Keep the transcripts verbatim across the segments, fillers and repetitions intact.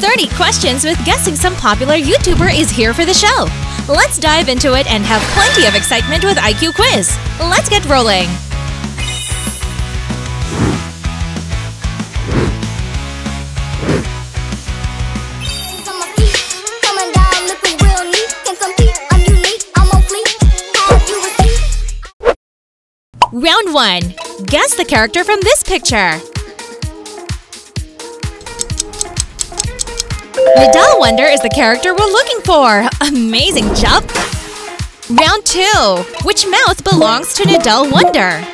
thirty questions with guessing some popular YouTuber is here for the show. Let's dive into it and have plenty of excitement with I Q Quiz. Let's get rolling. Round one. Guess the character from this picture. Nidal Wonder is the character we're looking for. Amazing job. Round two. Which mouth belongs to Nidal Wonder?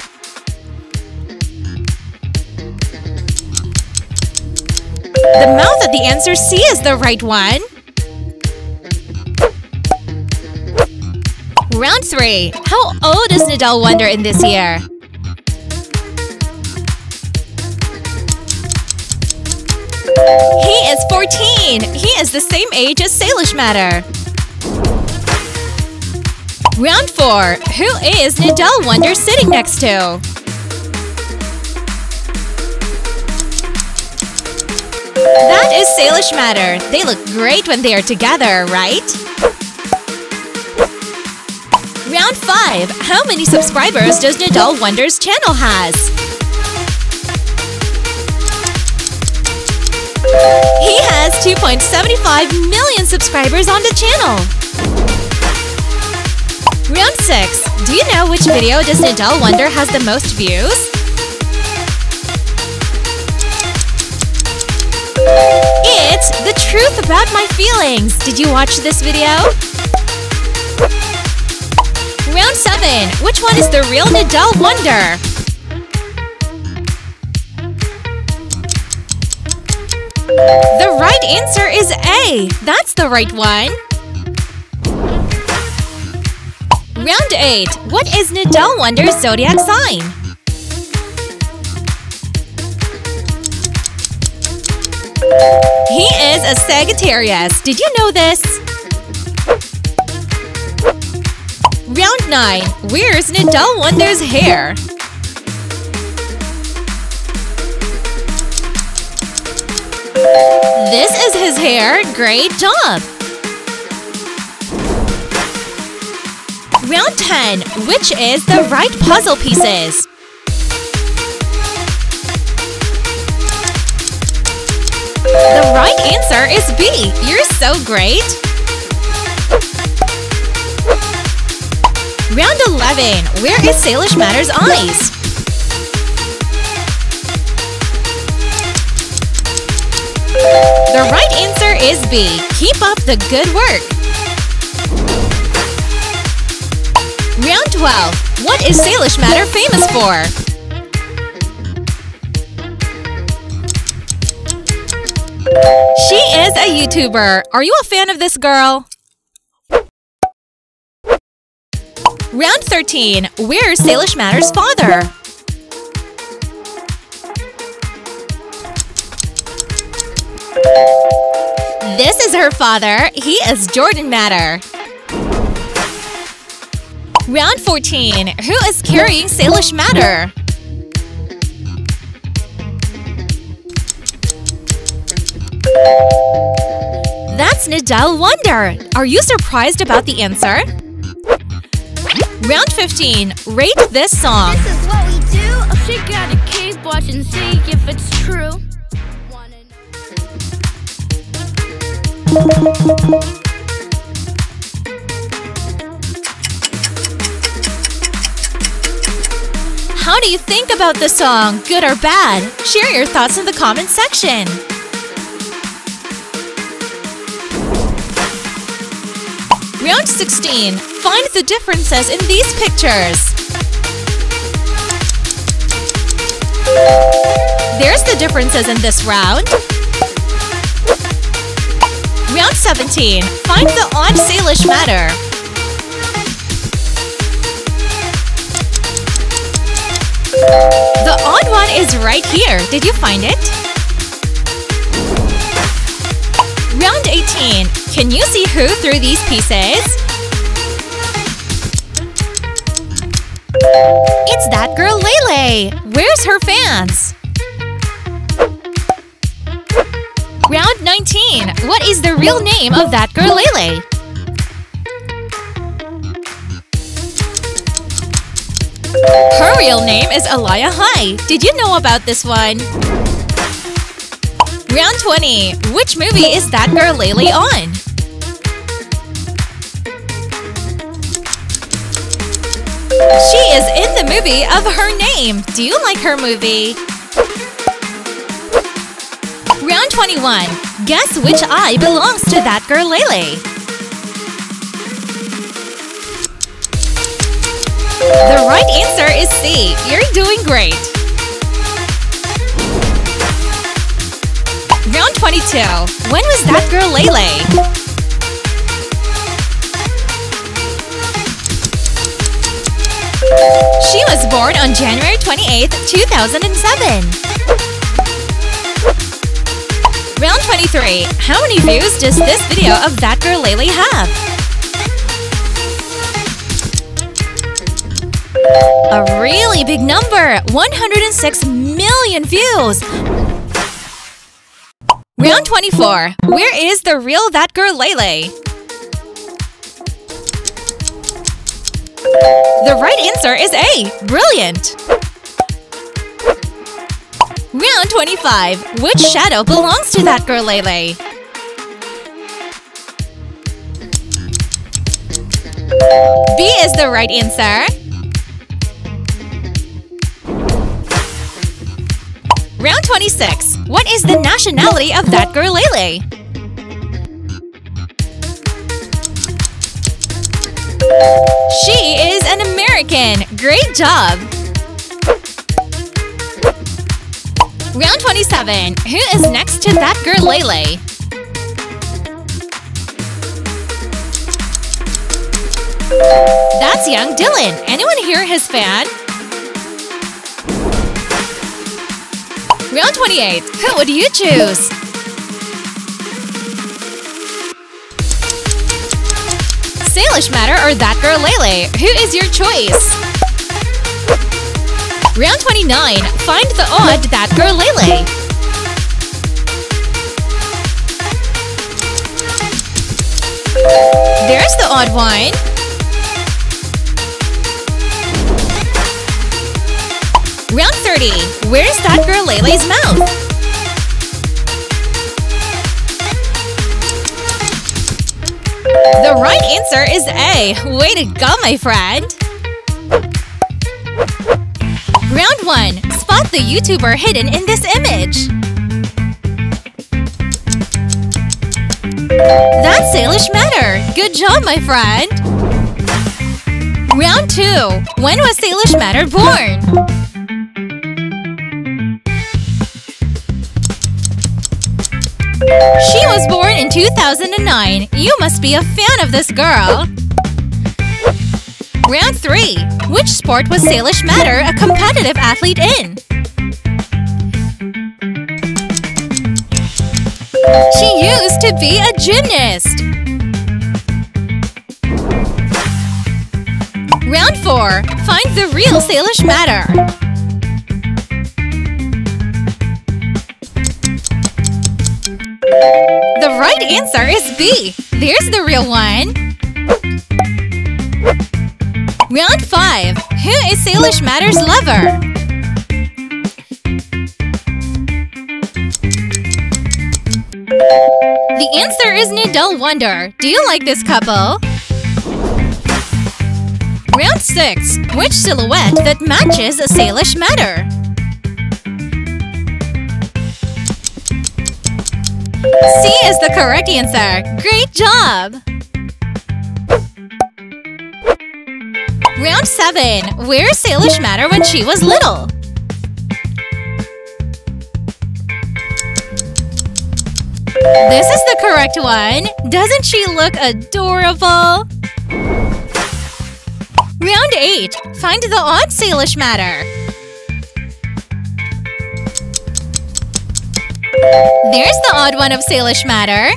The mouth at the answer C is the right one. Round three. How old is Nidal Wonder in this year? He is fourteen. He is the same age as Salish Matter. Round four. Who is Nidal Wonder sitting next to? That is Salish Matter. They look great when they are together, right? Round five. How many subscribers does Nidal Wonder's channel has? He has two point seven five million subscribers on the channel. Round six. Do you know which video does Nidal Wonder has the most views? It's The Truth About My Feelings. Did you watch this video? Round seven. Which one is the real Nidal Wonder? The right answer is A. That's the right one. Round eight. What is Nidal Wonder's zodiac sign? He is a Sagittarius. Did you know this? Round nine. Where's Nidal Wonder's hair? This is his hair. Great job! Round ten. Which is the right puzzle pieces? The right answer is B. You're so great! Round eleven. Where is Salish Matter's eyes? The right answer is B. Keep up the good work. Round twelve. What is Salish Matter famous for? She is a YouTuber. Are you a fan of this girl? Round thirteen. Where is Salish Matter's father? This is her father. He is Jordan Matter. Round fourteen. Who is carrying Salish Matter? That's Nidal Wonder. Are you surprised about the answer? Round fifteen. Rate this song. This is what we do. I'll figure out a cave, watch and see if it's true. How do you think about the song? Good or bad? Share your thoughts in the comment section. Round sixteen. Find the differences in these pictures. There's the differences in this round. Round seventeen. Find the odd Salish Matter. The odd one is right here. Did you find it? Round eighteen. Can you see who threw these pieces? It's That Girl Lay Lay. Where's her fans? Round nineteen. What is the real name of That Girl Lay Lay? Her real name is Alaiya Hi. Did you know about this one? Round twenty. Which movie is That Girl Lay Lay on? She is in the movie of her name. Do you like her movie? Round twenty-one. Guess which eye belongs to That Girl Lay Lay? The right answer is C. You're doing great. Round twenty-two. When was That Girl Lay Lay? She was born on January twenty-eighth, two thousand seven. Round twenty-three. How many views does this video of That Girl Lay Lay have? A really big number, one hundred six million views! Round twenty-four. Where is the real That Girl Lay Lay? The right answer is A. Brilliant! Round twenty-five. Which shadow belongs to That Girl Lay Lay? B is the right answer. Round twenty-six. What is the nationality of That Girl Lay Lay? She is an American. Great job! Round twenty-seven. Who is next to That Girl Lay Lay? That's Young Dylan. Anyone here his fan? Round twenty-eight. Who would you choose? Salish Matter or That Girl Lay Lay? Who is your choice? Round twenty-nine. Find the odd That Girl Lay Lay. There's the odd one. Round thirty. Where's That Girl Lay Lay's mouth? The right answer is A. Way to go, my friend! Round one. Spot the YouTuber hidden in this image. That's Salish Matter. Good job, my friend! Round two. When was Salish Matter born? She was born in two thousand nine. You must be a fan of this girl. Round three. Which sport was Salish Matter a competitive athlete in? She used to be a gymnast. Round four. Find the real Salish Matter. The right answer is B. There's the real one. Round five. Who is Salish Matter's lover? The answer is Nidal Wonder. Do you like this couple? Round six. Which silhouette that matches a Salish Matter? C is the correct answer. Great job! Round seven. Where's Salish Matter when she was little? This is the correct one. Doesn't she look adorable? Round eight. Find the odd Salish Matter. There's the odd one of Salish Matter.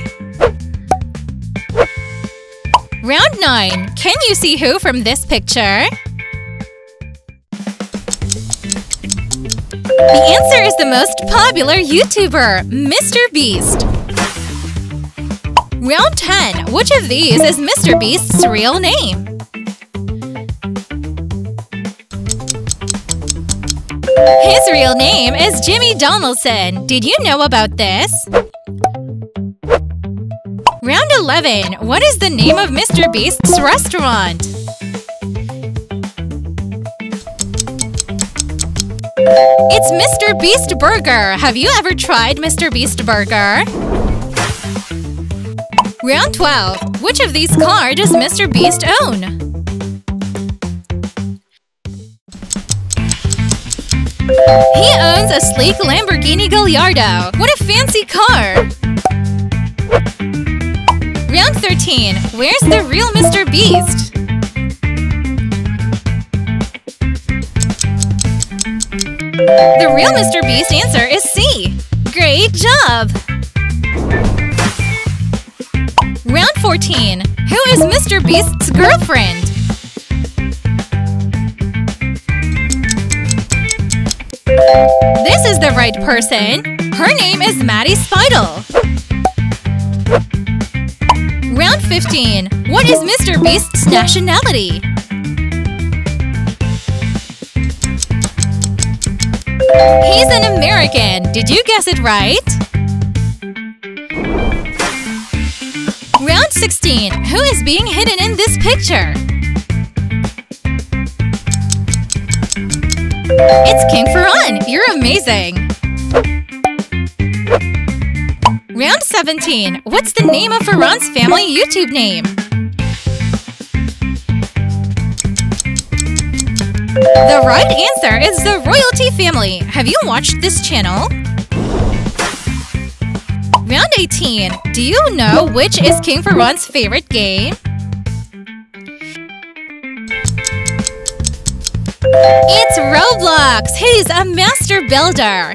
Round nine. Can you see who from this picture? The answer is the most popular YouTuber, Mister Beast. Round ten. Which of these is Mister Beast's real name? His real name is Jimmy Donaldson. Did you know about this? Round eleven. What is the name of Mister Beast's restaurant? It's Mister Beast Burger. Have you ever tried Mister Beast Burger? Round twelve. Which of these cars does Mister Beast own? He owns a sleek Lamborghini Gallardo. What a fancy car! Round thirteen. Where's the real Mister Beast? The real Mister Beast answer is C. Great job! Round fourteen. Who is Mister Beast's girlfriend? This is the right person. Her name is Maddie Spital. Round fifteen. What is Mister Beast's nationality? He's an American. Did you guess it right? Round sixteen. Who is being hidden in this picture? It's King Farhan. You're amazing. Round seventeen. What's the name of Ferran's family YouTube name? The right answer is The Royalty Family. Have you watched this channel? Round eighteen. Do you know which is King Farhan's favorite game? It's Roblox. He's a master builder.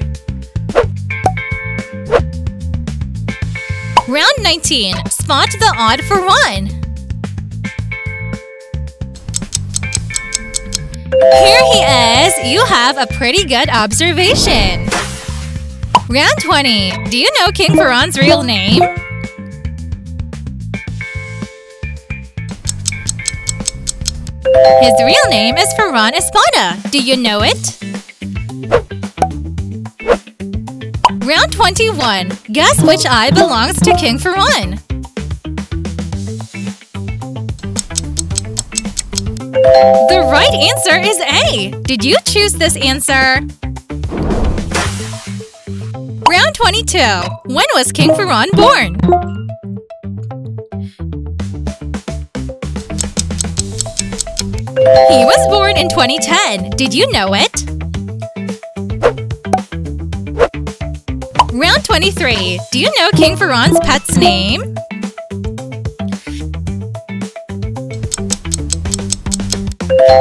Round nineteen. Spot the odd Farhan. Here he is. You have a pretty good observation. Round twenty. Do you know King Farhan's real name? His real name is Ferran Espada. Do you know it? Round twenty-one. Guess which eye belongs to King Farhan? The right answer is A. Did you choose this answer? Round twenty-two. When was King Farhan born? He was born in twenty ten. Did you know it? Round twenty-three. Do you know King Farhan's pet's name?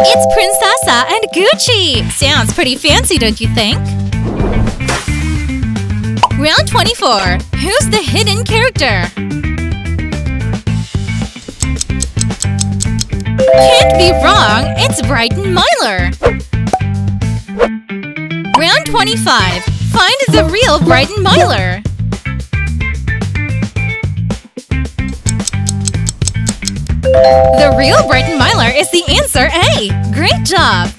It's Princessa and Gucci. Sounds pretty fancy, don't you think? Round twenty-four. Who's the hidden character? Can't be wrong, it's Brighton Myler. Round twenty-five. Find the real Brighton Myler. The real Brighton Myler is the answer A. Great job!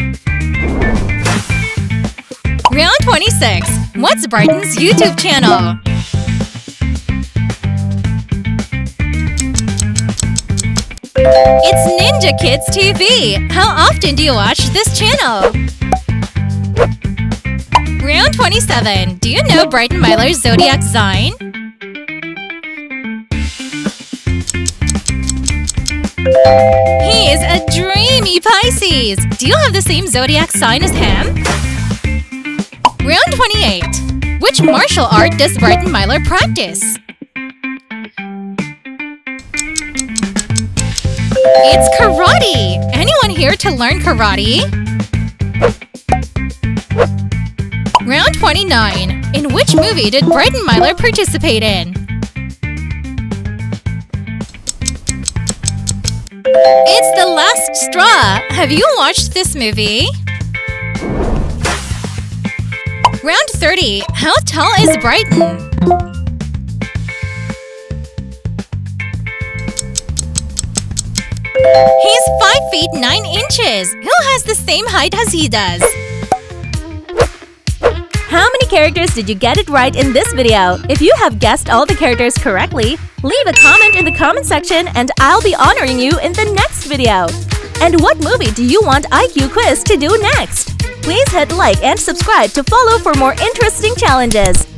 Round twenty-six. What's Brighton's YouTube channel? It's Ninja Kids T V! How often do you watch this channel? Round twenty-seven. Do you know Brighton Myler's zodiac sign? He is a dreamy Pisces! Do you have the same zodiac sign as him? Round twenty-eight. Which martial art does Brighton Myler practice? It's karate! Anyone here to learn karate? Round twenty-nine. In which movie did Brighton Myler participate in? It's The Last Straw! Have you watched this movie? Round thirty. How tall is Brighton? He's five feet nine inches. Who has the same height as he does? How many characters did you get it right in this video? If you have guessed all the characters correctly, leave a comment in the comment section and I'll be honoring you in the next video. And what movie do you want I Q Quiz to do next? Please hit like and subscribe to follow for more interesting challenges.